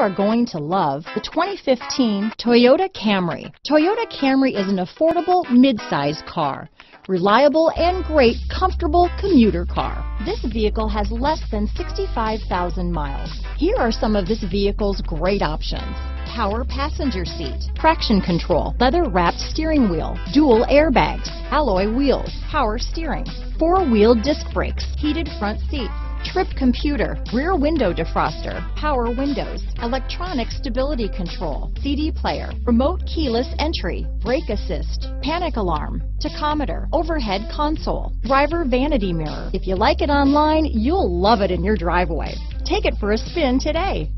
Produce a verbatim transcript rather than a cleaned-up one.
are going to love the twenty fifteen Toyota Camry. Toyota Camry is an affordable midsize car, reliable and great comfortable commuter car. This vehicle has less than sixty-five thousand miles. Here are some of this vehicle's great options: power passenger seat, traction control, leather wrapped steering wheel, dual airbags, alloy wheels, power steering, four-wheel disc brakes, heated front seats, trip computer, rear window defroster, power windows, electronic stability control, C D player, remote keyless entry, brake assist, panic alarm, tachometer, overhead console, driver vanity mirror. If you like it online, you'll love it in your driveway. Take it for a spin today.